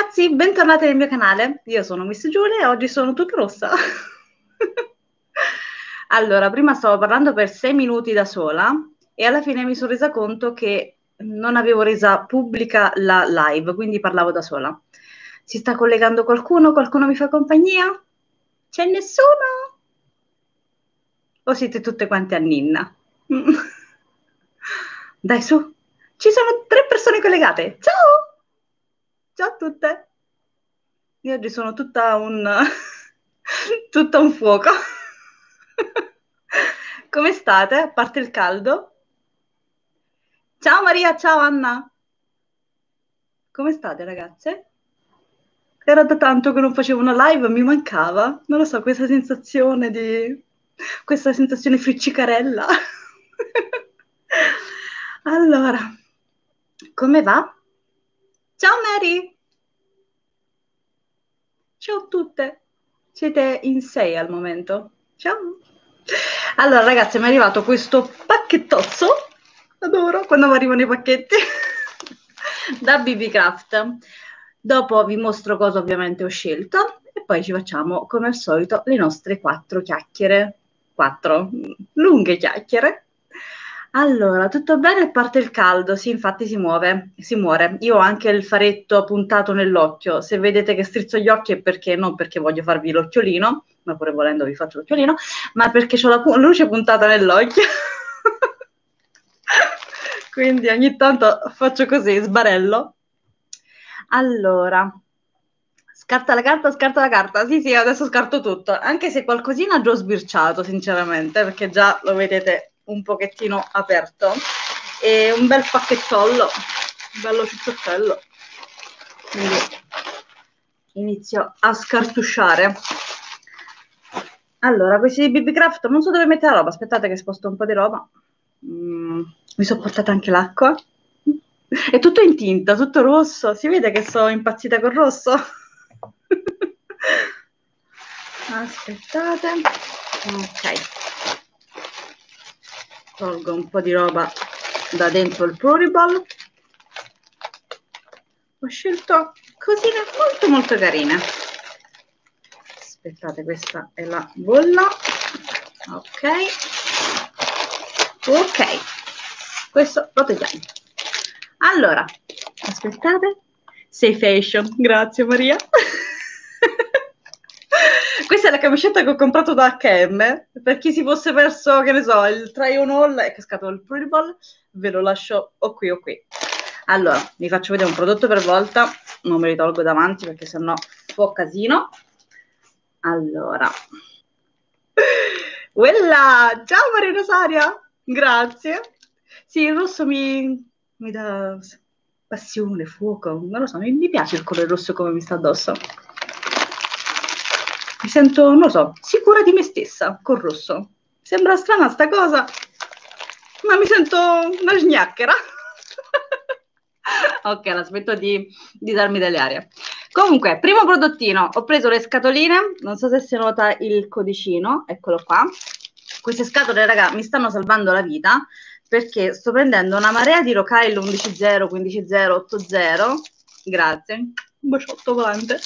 ragazzi, bentornati nel mio canale. Io sono Miss Giulia e oggi sono tutta rossa. Allora, prima stavo parlando per 6 minuti da sola e alla fine mi sono resa conto che non avevo resa pubblica la live, quindi parlavo da sola. Si sta collegando qualcuno? Qualcuno mi fa compagnia? C'è nessuno? O siete tutte quante a ninna? Dai su, ci sono 3 persone collegate. Ciao! Ciao a tutte! Io oggi sono tutta un fuoco. Come state? A parte il caldo? Ciao Maria, ciao Anna! Come state ragazze? Era da tanto che non facevo una live, mi mancava, non lo so, questa sensazione friccicarella. Allora, come va? Ciao Mary! Ciao a tutte! Siete in 6 al momento. Ciao! Allora ragazzi, mi è arrivato questo pacchettozzo, adoro quando mi arrivano i pacchetti, da Beebeecraft. Dopo vi mostro cosa ovviamente ho scelto e poi ci facciamo, come al solito, le nostre 4 chiacchiere. 4 lunghe chiacchiere. Allora, tutto bene a parte il caldo? Sì, infatti si muove, si muore. Io ho anche il faretto puntato nell'occhio. Se vedete che strizzo gli occhi è perché, non perché voglio farvi l'occhiolino, ma pure volendo vi faccio l'occhiolino, ma perché ho la luce puntata nell'occhio. Quindi ogni tanto faccio così, sbarello. Allora, scarta la carta. Sì, adesso scarto tutto. Anche se qualcosina già ho sbirciato, sinceramente, perché già lo vedete un pochettino aperto, e un bel pacchettollo, un bello cicciottello, quindi inizio a scartusciare. Allora, questi di Beebeecraft, non so dove mettere la roba, aspettate che sposto un po' di roba. Mi sono portata anche l'acqua. È tutto in tinta, tutto rosso, si vede che sono impazzita col rosso. Aspettate, ok, tolgo un po' di roba da dentro il pluriball. Ho scelto cosine molto carine. Aspettate, questa è la bolla. Ok, questo lo togliamo. Allora, aspettate, Safe Fashion, grazie Maria. Questa è la camisetta che ho comprato da H&M, per chi si fosse perso, che ne so, il try on all, è cascato il pluriball, ve lo lascio o qui o qui. Allora, vi faccio vedere un prodotto per volta, non me li tolgo davanti perché sennò fa casino. Allora, quella, ciao Maria Rosaria, grazie. Sì, il rosso mi dà passione, fuoco, non lo so, mi piace il colore rosso come mi sta addosso. Mi sento, non lo so, sicura di me stessa col rosso. Sembra strana sta cosa, ma mi sento una sgnacchera. Ok, l'aspetto di darmi delle arie. Comunque, primo prodottino, ho preso le scatoline, non so se si nota il codicino, eccolo qua. Queste scatole, raga, mi stanno salvando la vita, perché sto prendendo una marea di Rocaille 11.0, 15.0, 8.0. Grazie, un baciotto volante.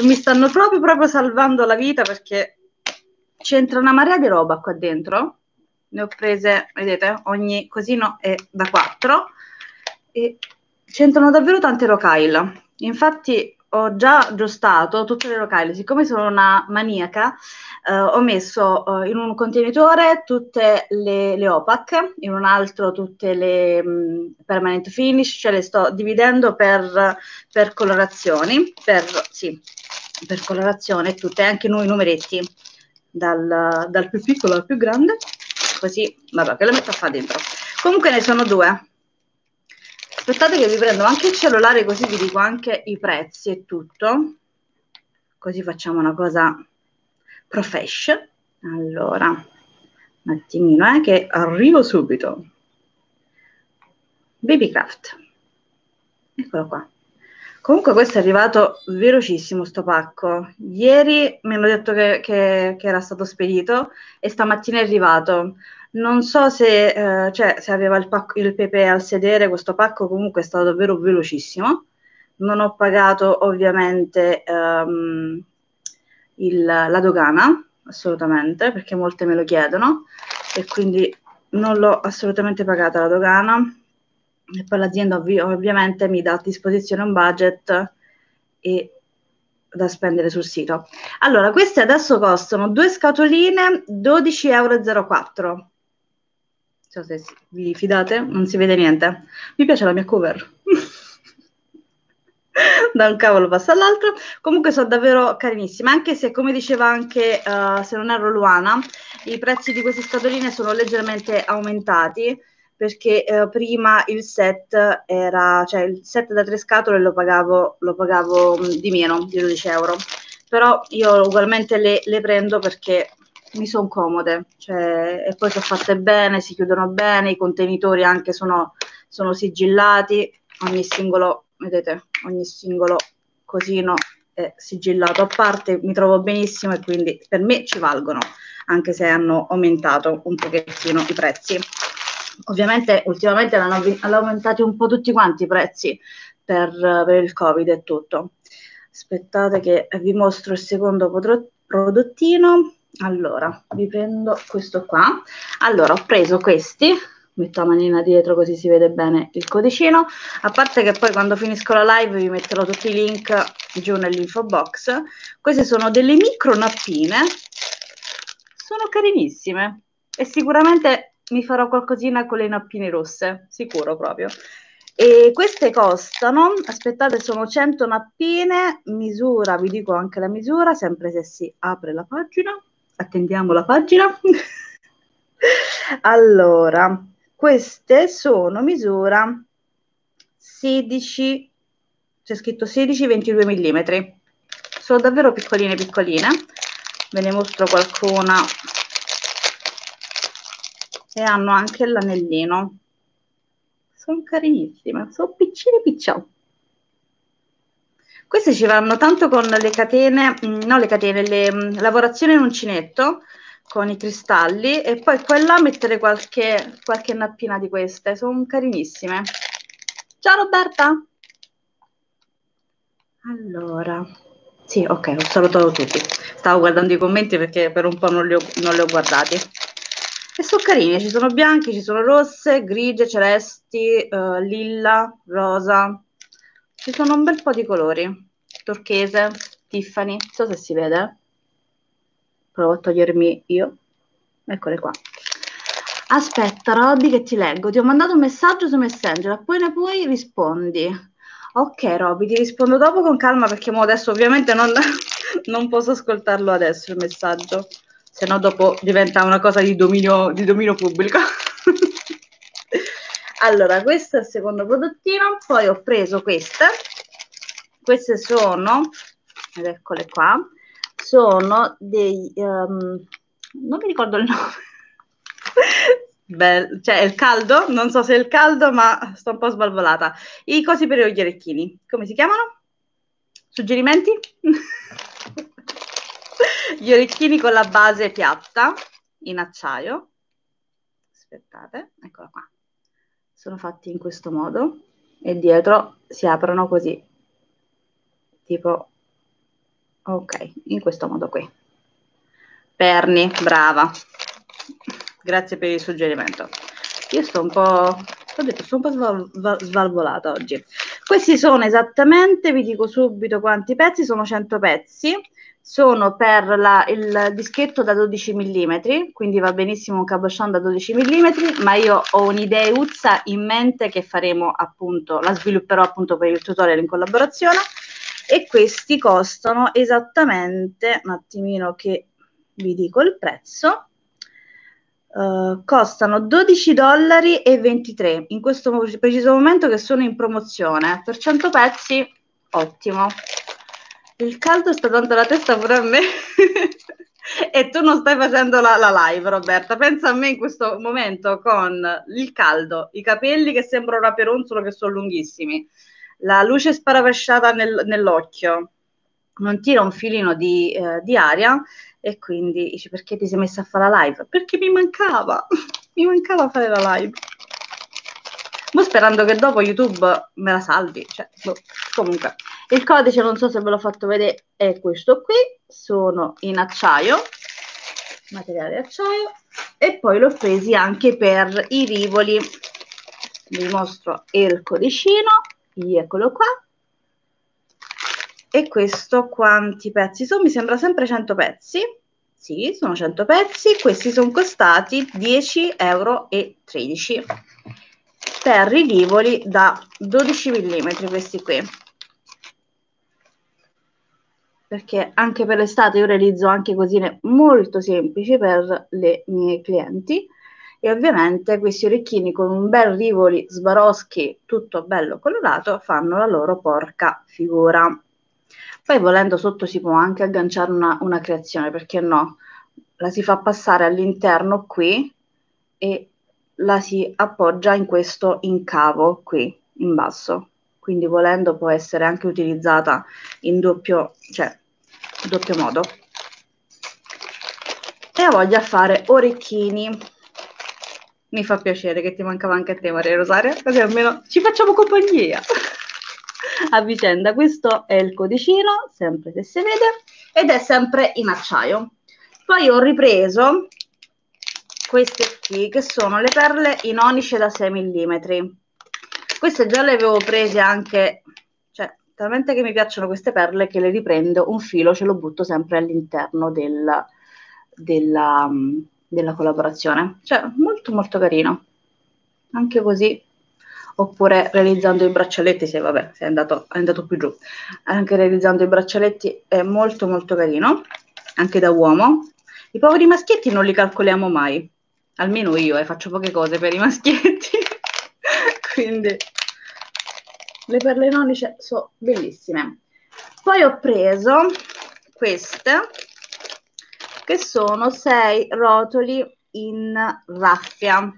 Mi stanno proprio salvando la vita, perché c'entra una marea di roba qua dentro. Ne ho prese, vedete, ogni cosino è da 4 e c'entrano davvero tante Rocaille. Infatti ho già giostato tutte le Rocaille, siccome sono una maniaca, ho messo in un contenitore tutte le opac, in un altro tutte le permanent finish, cioè le sto dividendo per colorazioni, per colorazione tutte, anche noi numeretti, dal più piccolo al più grande, così, vabbè, che lo metto qua dentro. Comunque ne sono 2. Aspettate che vi prendo anche il cellulare, così vi dico anche i prezzi e tutto, così facciamo una cosa profesh. Allora, un attimino, che arrivo subito. Beebeecraft, eccolo qua. Comunque questo è arrivato velocissimo, sto pacco. Ieri mi hanno detto che era stato spedito e stamattina è arrivato. Non so se, se aveva il pepe al sedere questo pacco, comunque è stato davvero velocissimo. non ho pagato ovviamente la dogana, assolutamente, perché molte me lo chiedono, e quindi non l'ho assolutamente pagata la dogana. E poi l'azienda ovviamente mi dà a disposizione un budget e da spendere sul sito. Allora, queste adesso costano 2 scatoline, 12,04 €. Non so se vi fidate, non si vede niente. Mi piace la mia cover. Da un cavolo passa all'altro. Comunque sono davvero carinissime, anche se, come diceva anche, se non erro Luana, i prezzi di queste scatoline sono leggermente aumentati, perché prima il set era, cioè il set da 3 scatole lo pagavo di meno, di 12 €, però io ugualmente le prendo perché mi sono comode, cioè, e poi sono fatte bene, si chiudono bene, i contenitori anche sono sigillati, ogni singolo, vedete, ogni singolo cosino è sigillato a parte, mi trovo benissimo e quindi per me ci valgono, anche se hanno aumentato un pochettino i prezzi. Ovviamente ultimamente hanno aumentati un po' tutti quanti i prezzi per il Covid e tutto. Aspettate che vi mostro il secondo prodottino. Allora, vi prendo questo qua. Allora, ho preso questi, metto la manina dietro così si vede bene il codicino, a parte che poi quando finisco la live vi metterò tutti i link giù nell'info box. Queste sono delle micro nappine, sono carinissime e sicuramente mi farò qualcosina con le nappine rosse, sicuro proprio. E queste costano, aspettate, sono 100 nappine, misura, vi dico anche la misura, sempre se si apre la pagina, attendiamo la pagina. Allora, queste sono misura 16, c'è scritto 16-22 mm, sono davvero piccoline piccoline, ve ne mostro qualcuna. E hanno anche l'anellino, sono carinissime, sono piccine picciò. Queste ci vanno tanto con le catene, no, le catene, le lavorazioni in uncinetto con i cristalli, e poi qua e là mettere qualche nappina di queste, sono carinissime. Ciao Roberta. Allora, sì, ok, ho salutato tutti, stavo guardando i commenti perché per un po' non li ho guardati. E sono carine, ci sono bianche, ci sono rosse, grigie, celesti, lilla, rosa, ci sono un bel po' di colori, turchese, Tiffany, non so se si vede, provo a togliermi io, eccole qua. Aspetta Roddy che ti leggo, ti ho mandato un messaggio su Messenger, appena puoi rispondi. Ok Robby, ti rispondo dopo con calma perché mo adesso ovviamente non posso ascoltarlo adesso il messaggio. Se no dopo diventa una cosa di dominio pubblico. Allora, questo è il secondo prodottino, poi ho preso queste sono, ed eccole qua, sono dei, non mi ricordo il nome, cioè il caldo, non so se è il caldo ma sto un po' sbalvolata, i cosi per gli orecchini, come si chiamano? Suggerimenti? Gli orecchini con la base piatta in acciaio, aspettate, eccola qua, sono fatti in questo modo e dietro si aprono così, tipo, ok, in questo modo qui. Perni, brava, grazie per il suggerimento. Io sto un po', ho detto, sto un po' svalvolata oggi. Questi sono esattamente, vi dico subito quanti pezzi, sono 100 pezzi. Sono per il dischetto da 12 mm, quindi va benissimo un cabochon da 12 mm, ma io ho un'ideuzza in mente che faremo appunto, la svilupperò appunto per il tutorial in collaborazione, e questi costano esattamente, un attimino che vi dico il prezzo, costano $12,23 in questo preciso momento che sono in promozione, per 100 pezzi, ottimo. Il caldo sta dando la testa pure a me e tu non stai facendo la live, Roberta. Pensa a me in questo momento con il caldo, i capelli che sembrano una peronzola che sono lunghissimi, la luce sparavasciata nell'occhio, non tira un filino di aria e quindi dici perché ti sei messa a fare la live? Perché mi mancava fare la live. Mo sperando che dopo YouTube me la salvi, cioè, boh. Comunque il codice non so se ve l'ho fatto vedere, è questo qui, sono in acciaio, materiale acciaio, e poi l'ho presi anche per i rivoli. Vi mostro il codicino, eccolo qua. E questo quanti pezzi sono? Mi sembra sempre 100 pezzi. Sì, sono 100 pezzi. Questi sono costati 10,13 euro. Per i rivoli da 12 mm, questi qui. Perché anche per l'estate io realizzo anche cosine molto semplici per le mie clienti. E ovviamente questi orecchini con un bel rivoli Swarovski, tutto bello colorato, fanno la loro porca figura. Poi volendo sotto si può anche agganciare una creazione, perché no? La si fa passare all'interno qui e la si appoggia in questo incavo qui, in basso. Quindi volendo può essere anche utilizzata in doppio, cioè, doppio modo. E ho voglia di fare orecchini. Mi fa piacere che ti mancava anche a te, Maria Rosaria, così almeno ci facciamo compagnia a vicenda. Questo è il codicino, sempre se si vede, ed è sempre in acciaio. Poi ho ripreso queste qui, che sono le perle in onice da 6 mm. Queste già le avevo prese anche, cioè, talmente che mi piacciono queste perle che le riprendo, un filo ce lo butto sempre all'interno della collaborazione. Cioè, molto molto carino. Anche così. Oppure realizzando i braccialetti, se vabbè, se è andato più giù, anche realizzando i braccialetti è molto molto carino, anche da uomo. I poveri maschietti non li calcoliamo mai, almeno io, faccio poche cose per i maschietti, quindi le perle in onice sono bellissime. Poi ho preso queste, che sono 6 rotoli in raffia.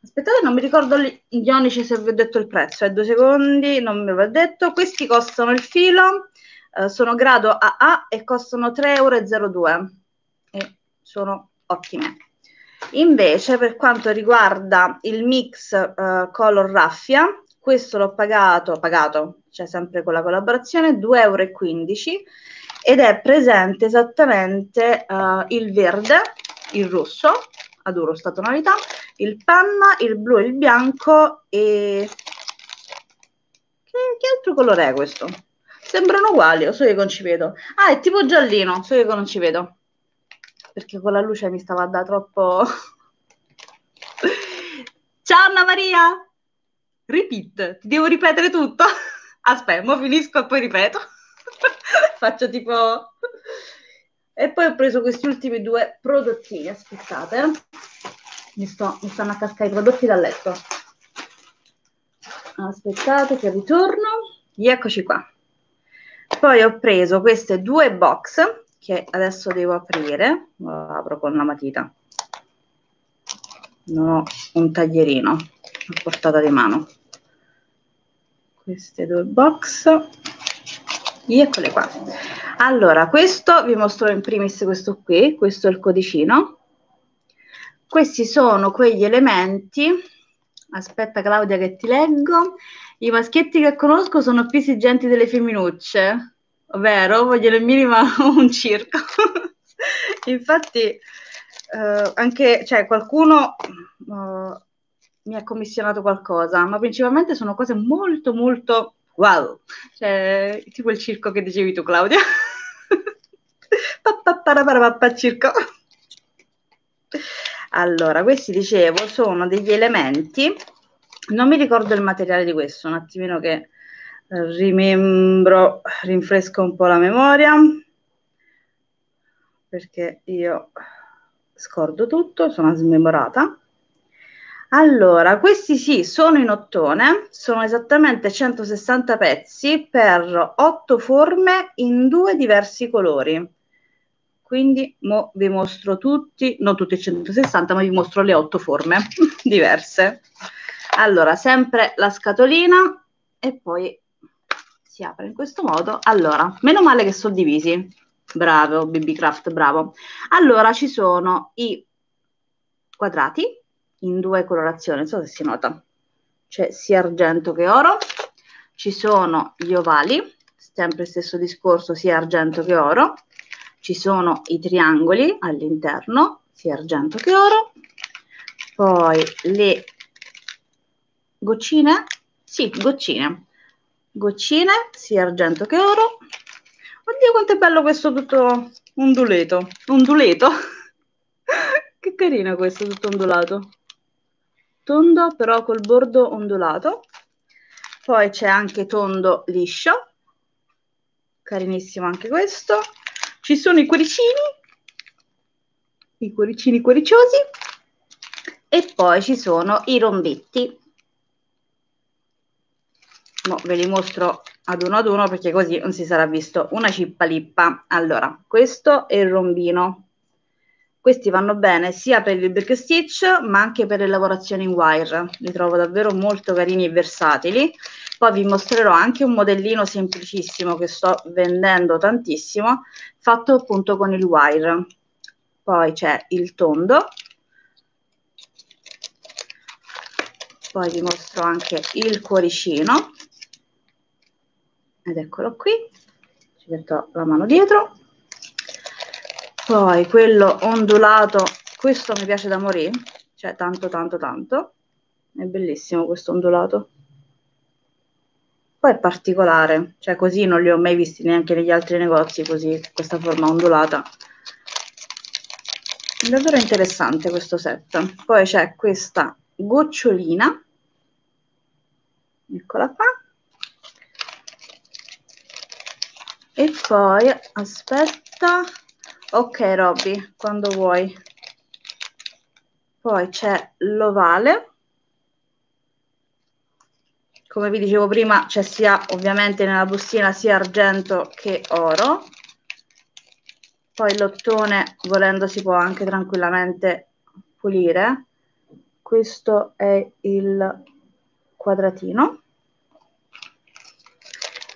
Aspettate, non mi ricordo gli onici, se vi ho detto il prezzo, 2 secondi, non me l'ho detto. Questi costano il filo, sono grado AA e costano 3,02 euro e sono ottime. Invece per quanto riguarda il mix color raffia, questo l'ho pagato, cioè sempre con la collaborazione, 2,15 euro ed è presente esattamente il verde, il rosso, adoro sta tonalità, il panna, il blu e il bianco. E che altro colore è questo? Sembrano uguali, o solo io non ci vedo? Ah, è tipo giallino, solo io non ci vedo, perché con la luce mi stava da troppo. Ciao Anna Maria, repeat, ti devo ripetere tutto? Aspetta, mo finisco e poi ripeto. Faccio tipo. E poi ho preso questi ultimi 2 prodottini, aspettate, mi stanno a cascare i prodotti dal letto. Aspettate che ritorno, eccoci qua. Poi ho preso queste 2 box, che adesso devo aprire, lo apro con la matita, non ho un taglierino a portata di mano. Queste 2 box, eccole qua. Allora, questo vi mostro in primis, questo qui, questo è il codicino. Questi sono quegli elementi, aspetta Claudia che ti leggo, i maschietti che conosco sono più esigenti delle femminucce, ovvero vogliono il minimo un circo. Infatti anche, cioè, qualcuno mi ha commissionato qualcosa, ma principalmente sono cose molto molto wow, cioè tipo il circo che dicevi tu, Claudia. Circo. Allora, questi, dicevo, sono degli elementi, non mi ricordo il materiale di questo, un attimino che rinfresco un po' la memoria, perché io scordo tutto, sono smemorata. Allora, questi sì, sono in ottone, sono esattamente 160 pezzi per 8 forme in 2 diversi colori. Quindi mo vi mostro tutti, non tutti i 160, ma vi mostro le 8 forme diverse. Allora, sempre la scatolina e poi si apre in questo modo. Allora, meno male che sono divisi. Bravo, Beebeecraft, bravo. Allora, ci sono i quadrati in 2 colorazioni, non so se si nota, c'è sia argento che oro. Ci sono gli ovali, sempre stesso discorso, sia argento che oro. Ci sono i triangoli all'interno, sia argento che oro. Poi le goccine, sì, goccine, sia argento che oro. Oddio, quanto è bello questo tutto onduleto, che carino questo tutto ondulato, tondo però col bordo ondulato. Poi c'è anche tondo liscio, carinissimo anche questo. Ci sono i cuoricini cuoriciosi, e poi ci sono i rombetti. No, ve li mostro ad uno perché così non si sarà visto una cippa lippa. Allora, questo è il rombino. Questi vanno bene sia per il brick stitch ma anche per le lavorazioni in wire, li trovo davvero molto carini e versatili. Poi vi mostrerò anche un modellino semplicissimo che sto vendendo tantissimo, fatto appunto con il wire. Poi c'è il tondo, poi vi mostro anche il cuoricino, ed eccolo qui, ci metto la mano dietro. Poi quello ondulato, questo mi piace da morire, cioè tanto, è bellissimo questo ondulato. Poi è particolare, cioè così non li ho mai visti neanche negli altri negozi, così questa forma ondulata. È davvero interessante questo set. Poi c'è questa gocciolina, eccola qua. E poi, aspetta, ok Robby, quando vuoi. Poi c'è l'ovale, come vi dicevo prima c'è sia ovviamente nella bustina sia argento che oro. Poi l'ottone, volendo, si può anche tranquillamente pulire. Questo è il quadratino.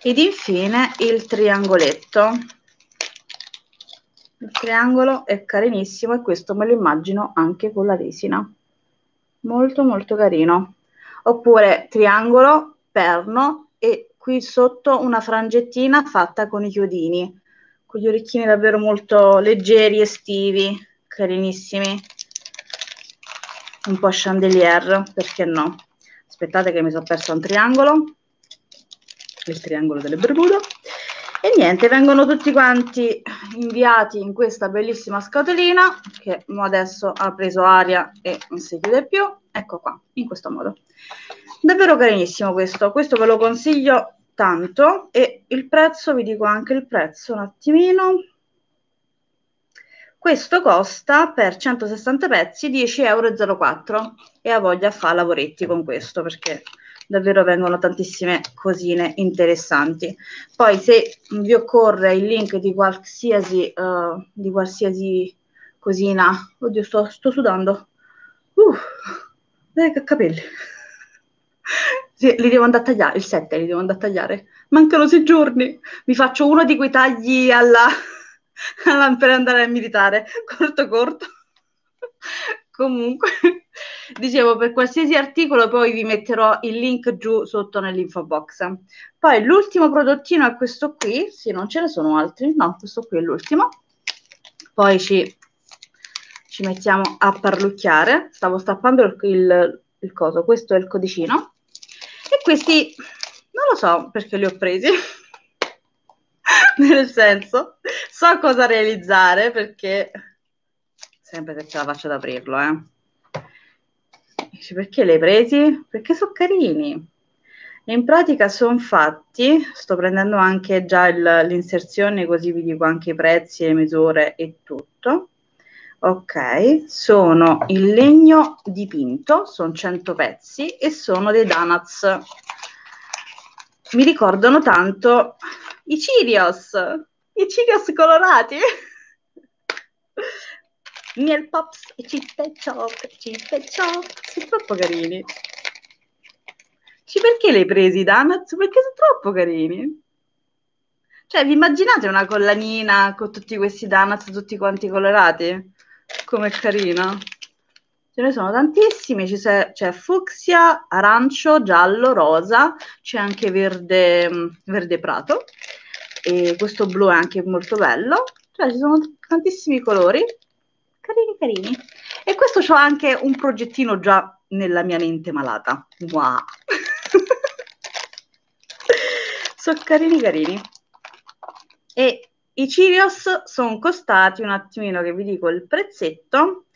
Ed infine il triangoletto. Il triangolo è carinissimo e questo me lo immagino anche con la resina. Molto carino. Oppure triangolo, perno e qui sotto una frangettina fatta con i chiodini. Con gli orecchini davvero molto leggeri, estivi, carinissimi. Un po' chandelier, perché no? Aspettate che mi sono persa un triangolo. Il triangolo delle Bermuda. E niente, vengono tutti quanti inviati in questa bellissima scatolina che adesso ha preso aria e non si chiude più. Ecco qua, in questo modo. Davvero carinissimo questo, ve lo consiglio tanto. E il prezzo, vi dico anche il prezzo un attimino. Questo costa per 160 pezzi 10,04 € e ha voglia a fare lavoretti con questo, perché davvero vengono tantissime cosine interessanti. Poi se vi occorre il link di qualsiasi cosina, oddio sto sudando, che capelli, sì, li devo andare a tagliare, il 7 li devo andare a tagliare, mancano 6 giorni, mi faccio uno di quei tagli per andare a militare, corto. Comunque, dicevo, per qualsiasi articolo poi vi metterò il link giù sotto nell'info box. Poi l'ultimo prodottino è questo qui, sì, non ce ne sono altri, no, questo qui è l'ultimo. Poi ci mettiamo a parlucchiare, stavo stappando il coso, questo è il codicino. E questi, non lo so perché li ho presi, nel senso, so cosa realizzare perché... Sempre che ce la faccio ad aprirlo, Perché li hai presi? Perché sono carini. In pratica sono fatti, sto prendendo anche già l'inserzione, così vi dico anche i prezzi, le misure e tutto. Ok, sono in legno dipinto, sono 100 pezzi e sono dei donuts. Mi ricordano tanto i Cheerios colorati. Mielpops e Chip e Chop, sono troppo carini. Perché li hai presi i donuts? Perché sono troppo carini. Cioè, vi immaginate una collanina con tutti questi donuts tutti quanti colorati? Com'è carina. Ce ne sono tantissimi, c'è fucsia, arancio, giallo, rosa, c'è anche verde prato, e questo blu è anche molto bello, cioè ci sono tantissimi colori, carini. E questo c'ho anche un progettino già nella mia mente malata, wow! Sono carini. E i Cheerios sono costati, un attimino che vi dico il prezzetto.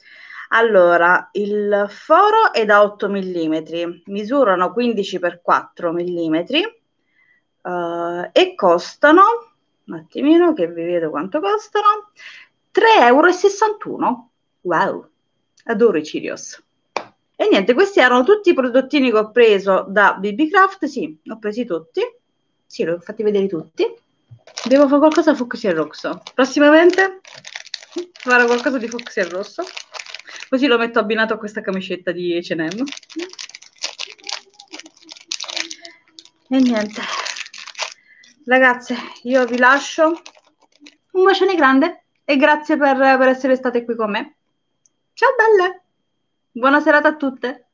Allora, il foro è da 8 mm, misurano 15×4 mm e costano, un attimino che vi vedo quanto costano, 3,61 €. Wow, adoro i Cheerios. E niente, questi erano tutti i prodottini che ho preso da Beebeecraft, sì, li ho presi tutti, sì, li ho fatti vedere tutti. Devo fare qualcosa di Foxy il Rosso, prossimamente farò qualcosa di Foxy il Rosso. Così lo metto abbinato a questa camicetta di H&M. E niente. Ragazze, io vi lascio. Un bacione grande e grazie per essere state qui con me. Ciao belle! Buona serata a tutte!